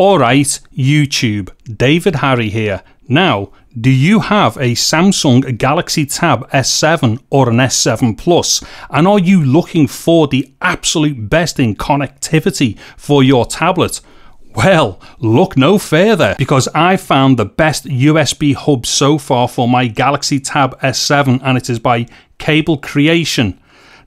Alright YouTube, David Harry here. Now, do you have a Samsung Galaxy Tab S7 or an S7+? And are you looking for the absolute best in connectivity for your tablet? Well, look no further, because I found the best USB hub so far for my Galaxy Tab S7, and it is by Cable Creation.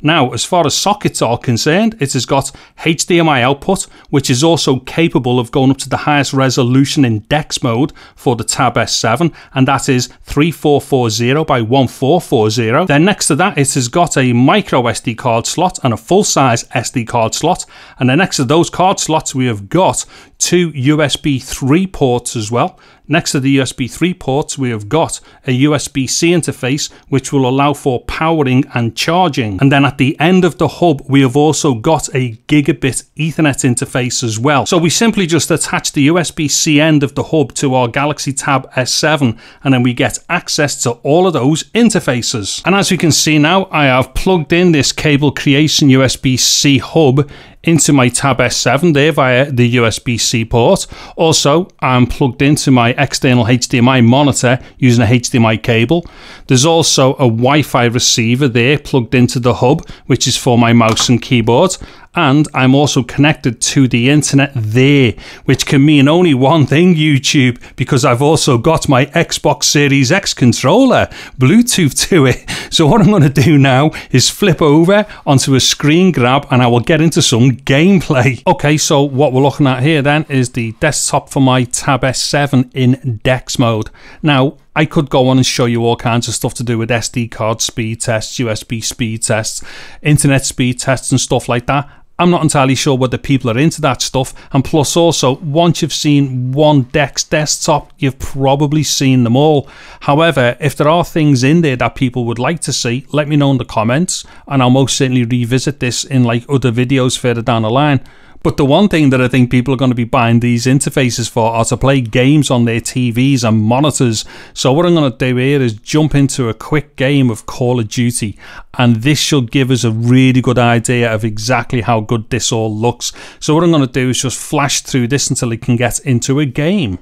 Now, as far as sockets are concerned, it has got HDMI output, which is also capable of going up to the highest resolution in DEX mode for the Tab S7, and that is 3440 by 1440. Then next to that, it has got a micro SD card slot and a full-size SD card slot. And then next to those card slots, we have got two USB 3 ports as well. Next to the USB 3 ports, we have got a USB-C interface, which will allow for powering and charging. And then at the end of the hub, we have also got a gigabit Ethernet interface as well. So we simply just attach the USB-C end of the hub to our Galaxy Tab S7, and then we get access to all of those interfaces. And as you can see now, I have plugged in this Cable Creation USB-C hub into my Tab S7 there via the USB-C port. Also, I'm plugged into my external HDMI monitor using a HDMI cable. There's also a Wi-Fi receiver there plugged into the hub, which is for my mouse and keyboard. And I'm also connected to the internet there, which can mean only one thing, YouTube, because I've also got my Xbox Series X controller Bluetooth to it. So what I'm going to do now is flip over onto a screen grab and I will get into some gameplay. Okay, so what we're looking at here then is the desktop for my Tab S7 in DEX mode. Now, I could go on and show you all kinds of stuff to do with SD card speed tests, USB speed tests, internet speed tests and stuff like that. I'm not entirely sure whether people are into that stuff, and plus also, once you've seen one DEX desktop, you've probably seen them all. However, if there are things in there that people would like to see, let me know in the comments, and I'll most certainly revisit this in like other videos further down the line. But the one thing that I think people are going to be buying these interfaces for are to play games on their TVs and monitors. So what I'm going to do here is jump into a quick game of Call of Duty. And this should give us a really good idea of exactly how good this all looks. So what I'm going to do is just flash through this until it can get into a game.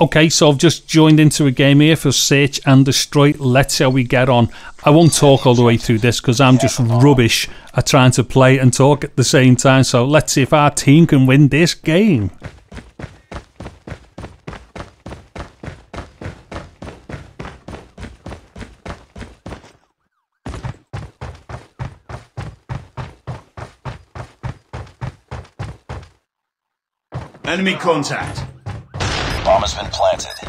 Okay, so I've just joined into a game here for Search and Destroy. Let's see how we get on. I won't talk all the way through this because I'm just rubbish at trying to play and talk at the same time. So let's see if our team can win this game. Enemy contact. Bomb has been planted.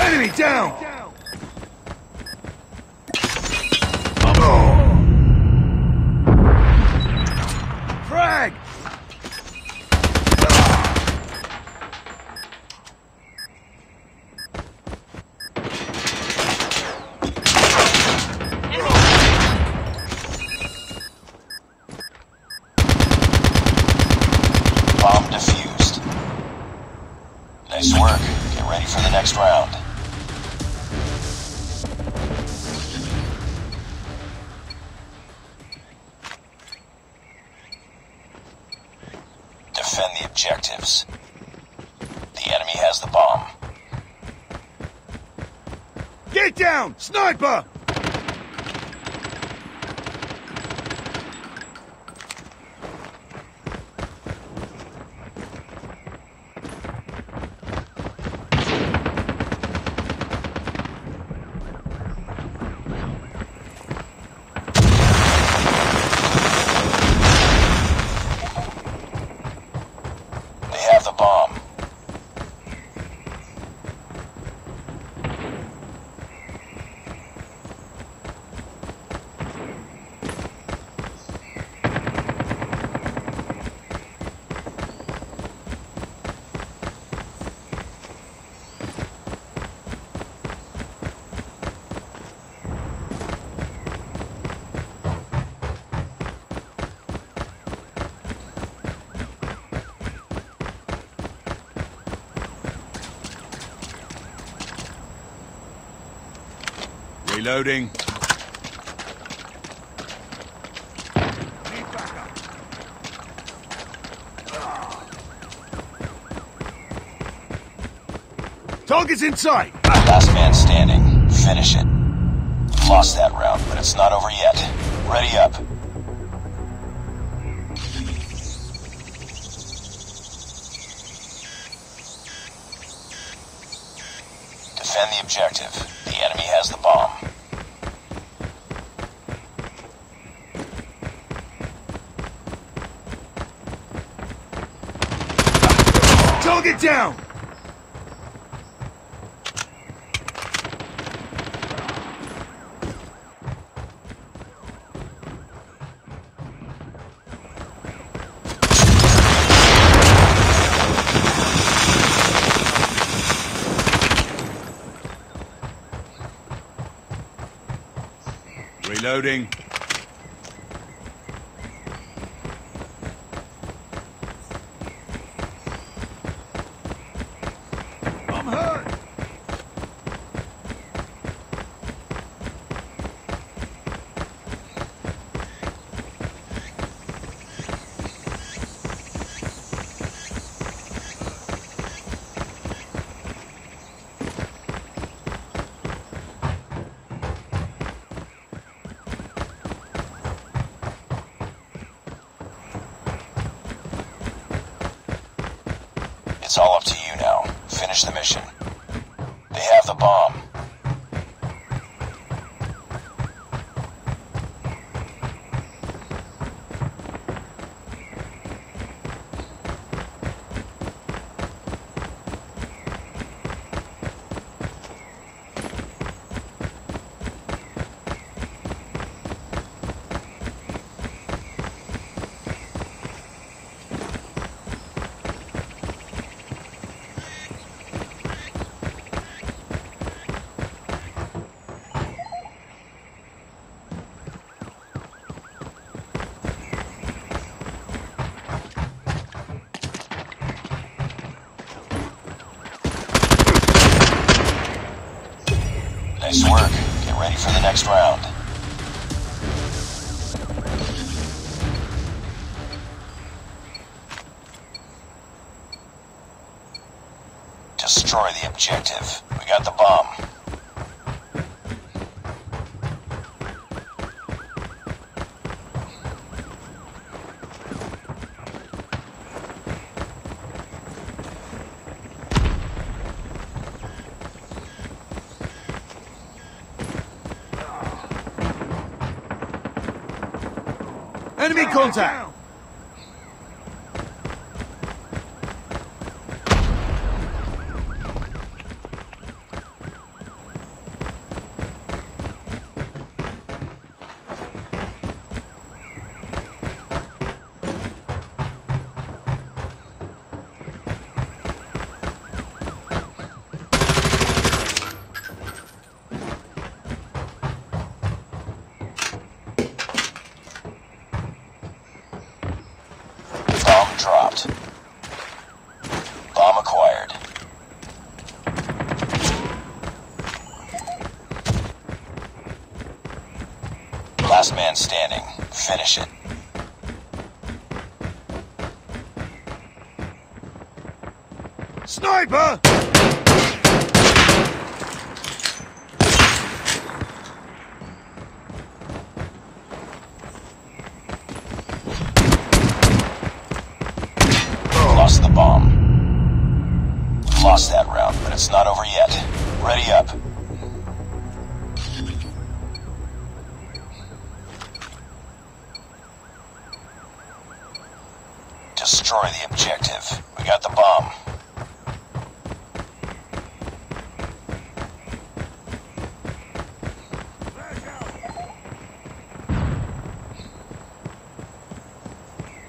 Enemy down! Frag! Defend the objectives. The enemy has the bomb. Get down, sniper! Reloading. Target's in sight. Last man standing. Finish it. Lost that round, but it's not over yet. Ready up. Defend the objective. The enemy has the bomb. Target down! Reloading. I'm hurt. It's all up to you now. Finish the mission. They have the bomb. Nice work. Get ready for the next round. Destroy the objective. We got the bomb. Enemy contact! Dropped. Bomb acquired. Last man standing. Finish it. Sniper! Lost the bomb. Lost that round, but it's not over yet. Ready up. Destroy the objective. We got the bomb.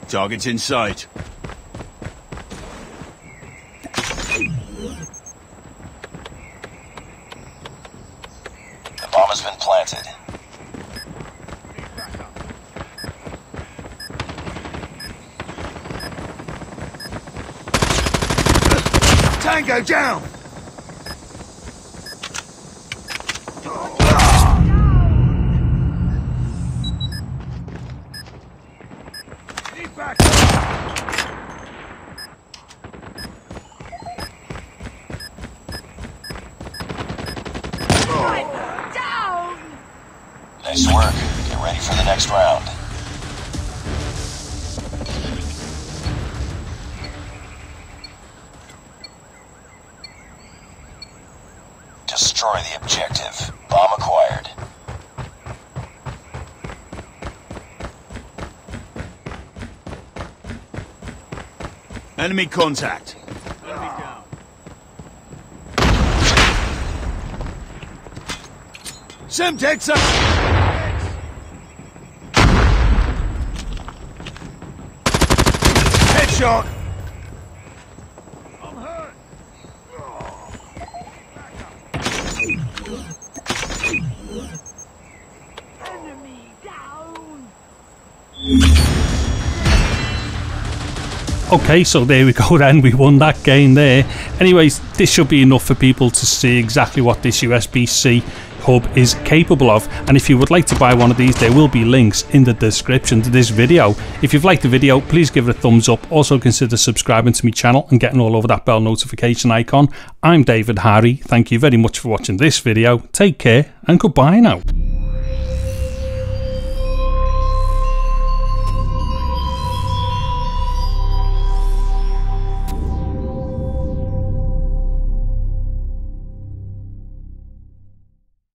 Target's in sight. Has been planted. Tango down. Nice work. Get ready for the next round. Destroy the objective. Bomb acquired. Enemy contact. Enemy down. Semtex up! Shot. I'm hurt. Enemy down. Okay, so there we go then, we won that game there. Anyways, this should be enough for people to see exactly what this USB-C hub is capable of, and if you would like to buy one of these, there will be links in the description to this video. If you've liked the video, please give it a thumbs up. Also consider subscribing to my channel and getting all over that bell notification icon. I'm David Harry. Thank you very much for watching this video. Take care and goodbye now.